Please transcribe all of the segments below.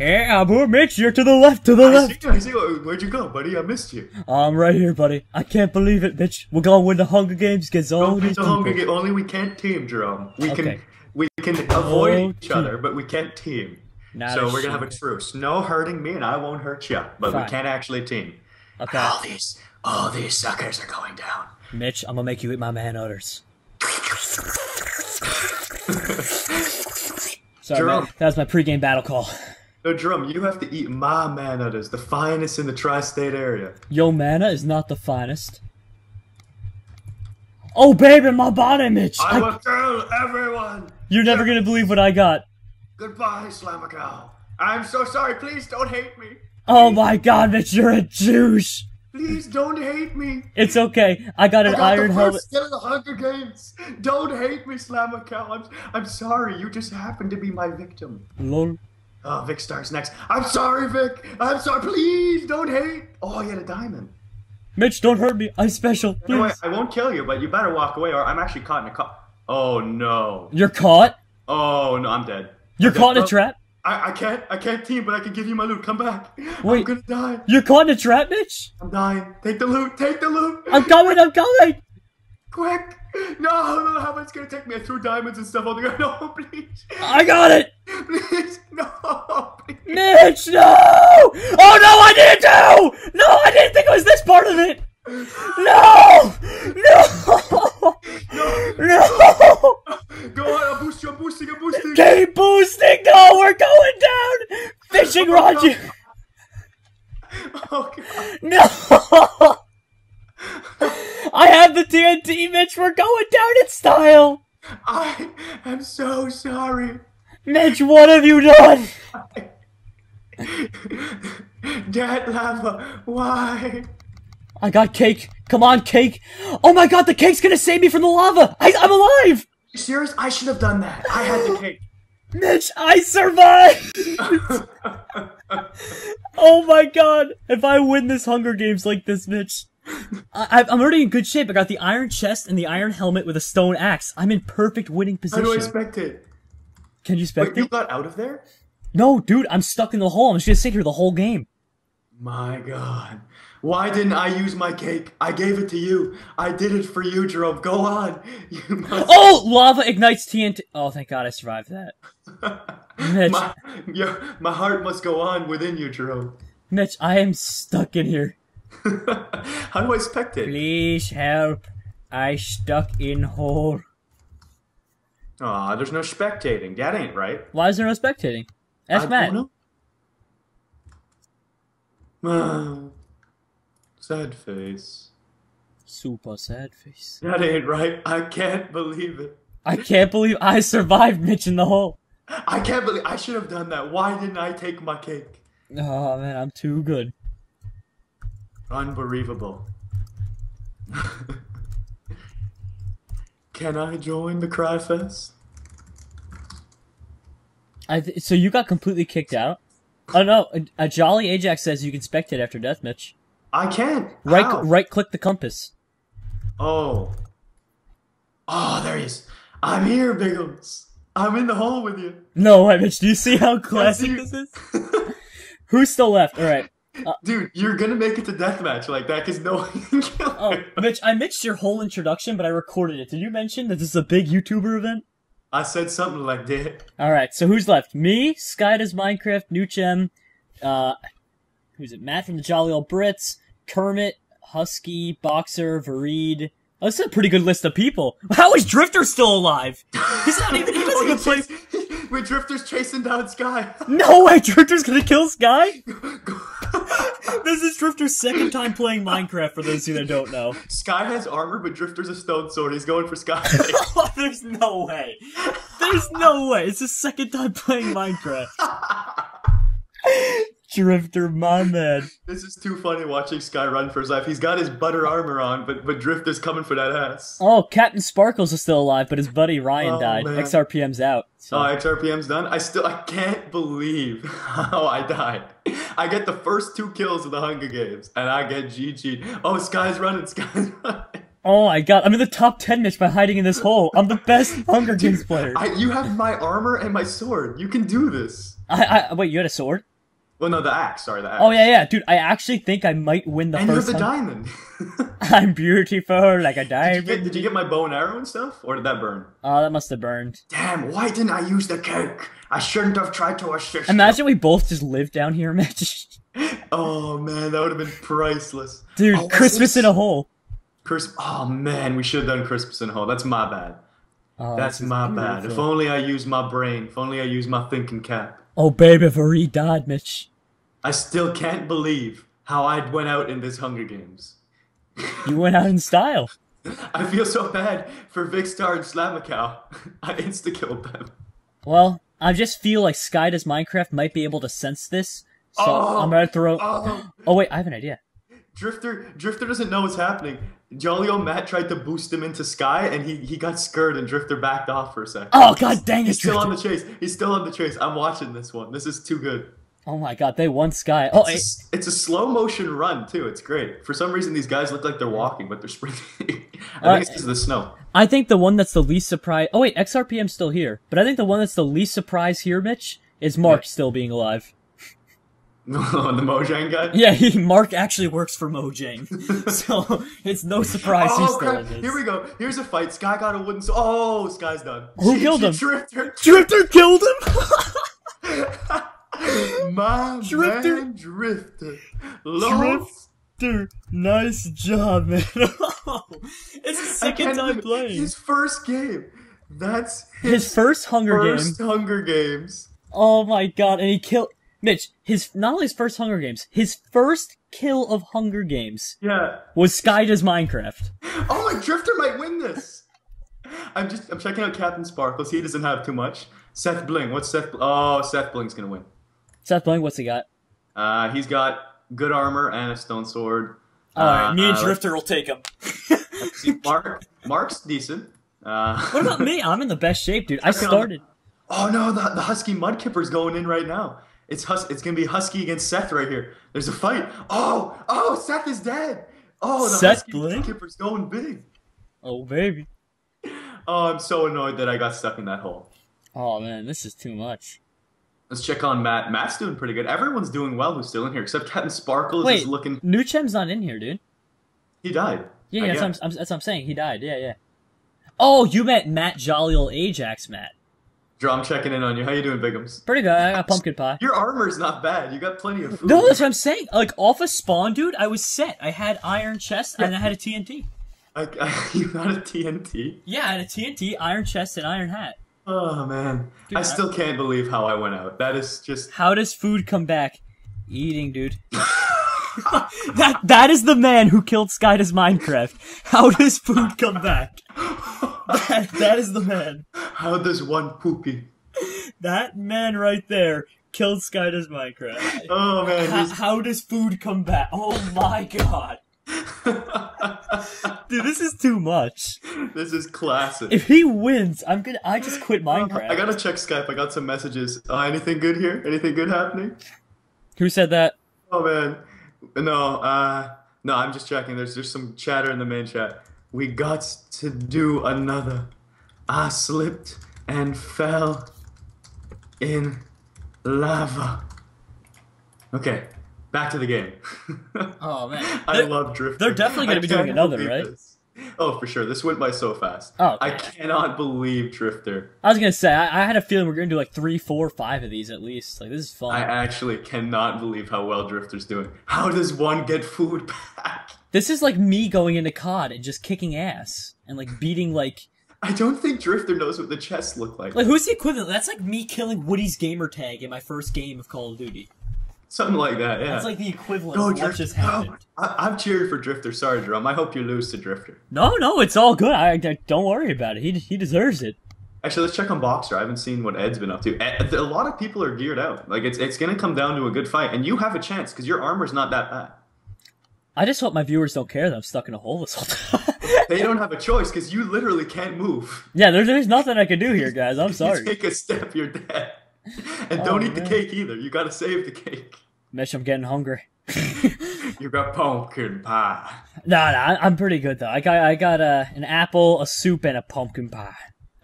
Yeah, make sure to the left, to the left. Where'd you go, buddy? I missed you. I'm right here, buddy. I can't believe it, Mitch. We're gonna win the Hunger Games against all these people. Hunger Games. Only we can't team, Jerome. We can avoid each other, but we can't team. So we're gonna have a truce. No hurting me, and I won't hurt you. But we can't actually team. Okay. All these suckers are going down. Mitch, I'm gonna make you eat my man udders. Sorry, Jerome. That was my pregame battle call. No, Jerome, you have to eat my manna. It is the finest in the tri-state area. Yo, manna is not the finest. Oh, baby, my body, Mitch. I will kill everyone. You're never gonna believe what I got. Goodbye, Slamacow. I'm so sorry. Please don't hate me. Oh my God, Mitch, you're a douche. Please don't hate me. It's okay. I got an iron helmet. I got the first skill in the Hunger Games. Don't hate me, Slamacow. I'm sorry. You just happened to be my victim. Lol. Oh, Vikkstar's next. I'm sorry, Vic. I'm sorry. Please don't hate. Oh, I got a diamond. Mitch, don't hurt me. I'm special. Please. Anyway, I won't kill you, but you better walk away, or I'm actually caught in a cop. Oh no. You're caught? Oh no, I'm dead. You're caught in a trap? I can't team, but I can give you my loot. Come back. Wait, I'm gonna die. You're caught in a trap, Mitch? I'm dying. Take the loot. Take the loot. I'm going. Quick. No, I don't know how much it's gonna take me. I threw diamonds and stuff on the ground. No, please. I got it. Please, no. Please. Mitch, no. Oh, no, I didn't do. No, I didn't think it was this part of it. No. No. No. No. Go on, I'm boosting, I'm boosting, I'm boosting. Keep boosting. No, we're going down. Fishing rod. You. Oh, God. No. I have the TNT, Mitch. We're going down in style. I am so sorry, Mitch. What have you done? Dead lava. Why? I got cake. Come on, cake. Oh my God, the cake's gonna save me from the lava. I'm alive. Are you serious? I should have done that. I had the cake. Mitch, I survived! Oh my God! If I win this Hunger Games like this, Mitch, I'm already in good shape. I got the iron chest and the iron helmet with a stone axe. I'm in perfect winning position. How do I spectate? Can you spectate? Wait, you got out of there? No, dude, I'm stuck in the hole. I'm just gonna sit here the whole game. My God. Why didn't I use my cake? I gave it to you. I did it for you, Jerome. Go on. You must... Oh, lava ignites TNT. Oh, thank God I survived that. Mitch. My heart must go on within you, Jerome. Mitch, I am stuck in here. How do I spectate? Please help. I stuck in hole. Aw, there's no spectating. That ain't right. Why is there no spectating? Ask Matt. Sad face. Super sad face. That ain't right. I can't believe it. I can't believe I survived, Mitch, in the hole. I can't believe I should have done that. Why didn't I take my cake? Oh man, I'm too good. Unbelievable. Can I join the Cry Fest? So you got completely kicked out? Oh no, a Jolly Ajax says you can spectate after death, Mitch. I can. Right click the compass. Oh. Oh, there he is. I'm here, Biggums. I'm in the hole with you. No way, Mitch. Do you see how classic this is? Who's still left? All right. Dude, you're gonna make it to deathmatch like that because no one can kill you. Oh, Mitch, I mixed your whole introduction, but I recorded it. Did you mention that this is a big YouTuber event? I said something like that. All right. So who's left? Me, Sky Does Minecraft, Nuchem, who's it? Matt from the Jolly Ol' Brits, Kermit, Husky, Boxer, Vareed. Oh, that's a pretty good list of people. How is Drifter still alive? He's not even. He doesn't even play. Wait, Drifter's chasing down Sky. No way, Drifter's gonna kill Sky. This is Drifter's second time playing Minecraft. For those who don't know, Sky has armor, but Drifter's a stone sword. He's going for Sky. There's no way. There's no way. It's his second time playing Minecraft. Drifter, my man. This is too funny watching Sky run for his life. He's got his butter armor on, but Drifter's coming for that ass. Oh, CaptainSparklez is still alive, but his buddy Ryan died. Man. XRPM's out. So. Oh, XRPM's done? I can't believe how I died. I get the first 2 kills of the Hunger Games, and I get GG'd. Oh, Sky's running, Sky's running. Oh my God, I'm in the top 10, Mitch, by hiding in this hole. I'm the best Hunger Games player. You have my armor and my sword. You can do this. Wait, you had a sword? Well, no, the axe. Sorry, the axe. Oh, yeah, yeah. Dude, I actually think I might win the first time. And you have a diamond. I'm beautiful like a diamond. Did you get my bow and arrow and stuff? Or did that burn? Oh, that must have burned. Damn, why didn't I use the cake? I shouldn't have tried to assist you. Imagine we both just lived down here, Mitch. Oh, man, that would have been priceless. Dude, oh, Christmas in a hole. Oh, man, we should have done Christmas in a hole. That's my bad. Oh, that's my bad. If only I used my brain. If only I used my thinking cap. Oh, baby, Vary died, Mitch. I still can't believe how I went out in this Hunger Games. You went out in style. I feel so bad for Vikkstar and Slamacow. I insta-killed them. Well, I just feel like Sky Does Minecraft might be able to sense this. So I'm gonna throw... Oh, wait, I have an idea. Drifter doesn't know what's happening. Jolly Ol' Matt tried to boost him into Sky, and he got scared, and Drifter backed off for a second. Oh, god dang it, Drifter. He's still on the chase. He's still on the chase. I'm watching this one. This is too good. Oh my god, they won Sky. Oh, it's a slow-motion run, too. It's great. For some reason, these guys look like they're walking, but they're sprinting. I think it's because of the snow. I think the one that's the least surprise... Oh, wait, XRPM's still here. But I think the one that's the least surprise here, Mitch, is Mark still being alive. The Mojang guy? Yeah, Mark actually works for Mojang. So it's no surprise he's still in this. Here we go. Here's a fight. Sky got a wooden sword. Oh, Sky's done. Who killed him? Drifter. Drifter killed him? My Drifter. Man, Drifter. Drifter. Nice job, man. It's the second time playing. His first game. That's his first Hunger Games. First Hunger Games. Oh my god, and he killed... Mitch, not only his first Hunger Games, his first kill of Hunger Games was Sky Does Minecraft. Oh my, Drifter might win this. I'm checking out CaptainSparklez. He doesn't have too much. Seth Bling, what's Seth? Oh, Seth Bling's gonna win. Seth Bling, what's he got? He's got good armor and a stone sword. Alright, me and Drifter will take him. Let's see, Mark's decent. What about me? I'm in the best shape, dude. I started. Oh no, the Husky Mudkipper's going in right now. It's gonna be Husky against Seth right here. There's a fight. Oh, Seth is dead. Oh, the Husky Mudkipper's going big. Oh baby. Oh, I'm so annoyed that I got stuck in that hole. Oh man, this is too much. Let's check on Matt. Matt's doing pretty good. Everyone's doing well who's still in here, except CaptainSparklez is looking. Nuchem's not in here, dude. He died. Yeah, that's what I'm saying. He died. Yeah. Oh, you met Matt Jolly Ol' Ajax, Matt. Drew, I'm checking in on you. How you doing, Biggums? Pretty good. I got pumpkin pie. Your armor's not bad. You got plenty of food. No, that's what I'm saying. Like, off of spawn, dude, I was set. I had iron chest, and I had a TNT. You got a TNT? Yeah, I had a TNT, iron chest, and iron hat. Oh, man. Dude, I still can't believe how I went out. That is just... How does food come back? Eating, dude. That is the man who killed Sky Does Minecraft. How does food come back? That is the man. How does one poopy? That man right there killed Sky Does Minecraft. Oh man. How does food come back? Oh my god. Dude, this is too much. This is classic. If he wins, I just quit Minecraft. I gotta check Skype. I got some messages. Anything good here? Anything good happening? Who said that? Oh man. No, I'm just checking. There's some chatter in the main chat. We got to do another. I slipped and fell in lava. Okay, back to the game. Oh man, I love Drifter. They're definitely gonna be doing another, right? This. Oh, for sure. This went by so fast. Oh, okay. I cannot believe Drifter. I was gonna say, I had a feeling we're gonna do like 3, 4, 5 of these at least. Like, this is fun. I actually cannot believe how well Drifter's doing. How does one get food back? This is like me going into COD and just kicking ass and like beating like. I don't think Drifter knows what the chests look like. Like, who's the equivalent? That's like me killing Woody's gamertag in my first game of Call of Duty. Something like that, yeah. That's like the equivalent of what just happened. No, I'm cheering for Drifter. Sorry, Jerome. I hope you lose to Drifter. No, it's all good. I don't worry about it. He deserves it. Actually, let's check on Boxer. I haven't seen what Ed's been up to. Ed, a lot of people are geared out. Like, it's going to come down to a good fight, and you have a chance because your armor's not that bad. I just hope my viewers don't care that I'm stuck in a hole this whole time. They don't have a choice because you literally can't move. Yeah, there's nothing I can do here, guys. I'm sorry. You take a step, you're dead. And don't eat the cake either. You gotta save the cake. Mitch, I'm getting hungry. You got pumpkin pie. Nah, I'm pretty good though. I got an apple, a soup, and a pumpkin pie.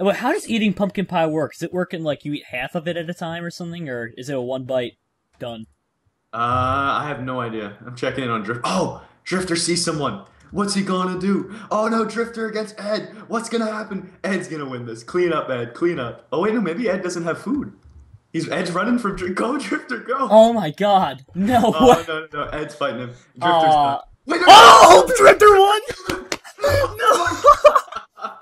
Wait, how does eating pumpkin pie work? Is it working like you eat half of it at a time or something, or is it a one bite done? I have no idea. I'm checking in on Drifter. Oh, Drifter sees someone. What's he gonna do? Oh no, Drifter against Ed. What's gonna happen? Ed's gonna win this. Clean up, Ed. Clean up. Oh wait, no, maybe Ed doesn't have food. Ed's running from Drifter. Go, Drifter, go. Oh my God. No. Oh no, no, no. Ed's fighting him. Drifter's not. Wait, no, oh, Drifter won. No.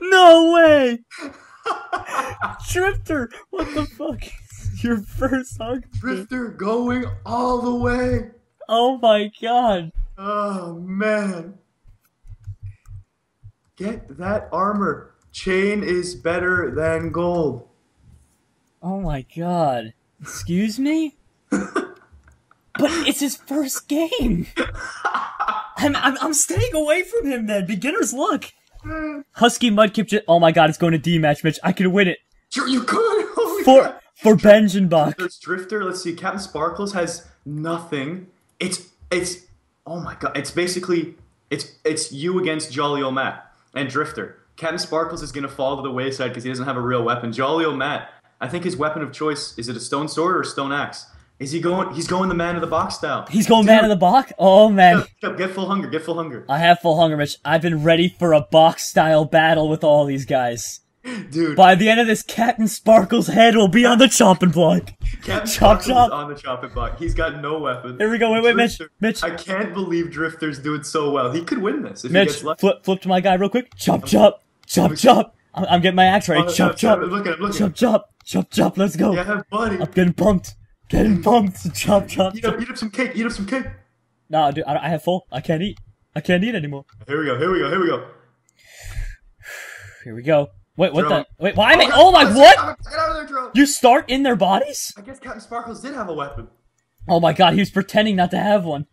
No way. Drifter, what the fuck is your first hug? Drifter going all the way. Oh my God. Oh man. Get that armor. Chain is better than gold. Oh my God. Excuse me? But it's his first game. I'm staying away from him then. Beginner's luck. Husky Mudkipper. Oh my God, it's going to D-match, Mitch. I could win it. You could? Holy God. For Benjenbach. There's Drifter. Let's see. CaptainSparklez has nothing. It's oh my God. It's basically, it's you against Jolly Ol' Matt and Drifter. CaptainSparklez is going to fall to the wayside because he doesn't have a real weapon. Jolly Ol' Matt, I think his weapon of choice, is it a stone sword or a stone axe? Is he going? He's going the man of the box style. He's going man of the box? Oh, man. Get full hunger. Get full hunger. I have full hunger, Mitch. I've been ready for a box style battle with all these guys. Dude. By the end of this, CaptainSparklez's head will be on the chopping block. CaptainSparklez on the chopping block. He's got no weapon. Here we go. Wait, Drifter. Mitch. I can't believe Drifter's doing so well. He could win this if Mitch, he gets lucky. Flip to my guy real quick. Chop, chop. Chop, chop. I'm getting my axe ready. Oh, no, chop, chop. Look at him. Look at him. Chop, chop. Chop, chop. Let's go. Yeah, buddy. I'm getting pumped. Getting pumped. Chop, chop. Eat up some cake. Eat up some cake. Nah, dude, I have full. I can't eat. I can't eat anymore. Here we go. Here we go. Here we go. Here we go. Wait, what the? Wait, why am I? Oh my, what? Get out of there, Drone. You start in their bodies? I guess CaptainSparklez did have a weapon. Oh my God, he was pretending not to have one.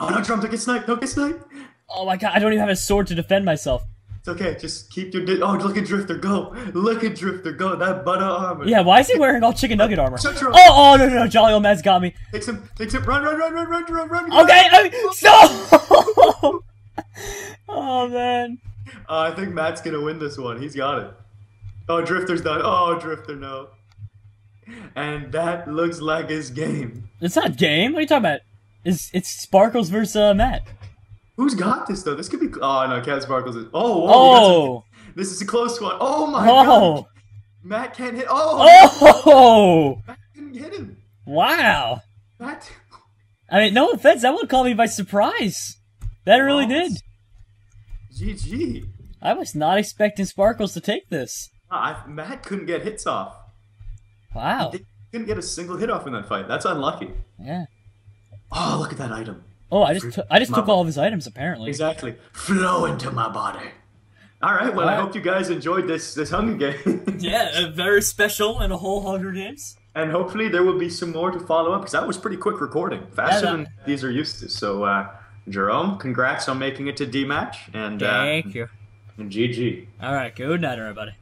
Oh no, Drone, don't get sniped. Don't get sniped. Oh my God, I don't even have a sword to defend myself. It's okay, just keep your Oh, look at Drifter, go! Look at Drifter, go! That butter armor! Yeah, why is he wearing all chicken nugget armor? Oh, no, no, no, Jolly Ol' Matt's got me! Take some, run! Okay, no! Oh, man. I think Matt's gonna win this one, he's got it. Oh, Drifter's done, oh, Drifter, no. And that looks like his game. It's not game, what are you talking about? It's Sparklez versus Matt. Who's got this though? This could be. Oh no, CaptainSparklez is. Oh, whoa, oh. This is a close one. Oh my God! Matt can't hit. Oh. Oh. Matt couldn't hit him. Wow. Matt. I mean, no offense, that one caught me by surprise. That really did. GG. I was not expecting Sparklez to take this. Matt couldn't get hits off. Wow. He couldn't get a single hit off in that fight. That's unlucky. Yeah. Oh, look at that item. Oh, I just took all of his items apparently. Exactly. Flow into my body. All right. Well, I hope you guys enjoyed this Hunger Game. Yeah, a very special and a whole Hunger Games. And hopefully there will be some more to follow up because that was pretty quick recording, faster than these are used to. So, Jerome, congrats on making it to D match. And thank you. And GG. All right. Good night, everybody.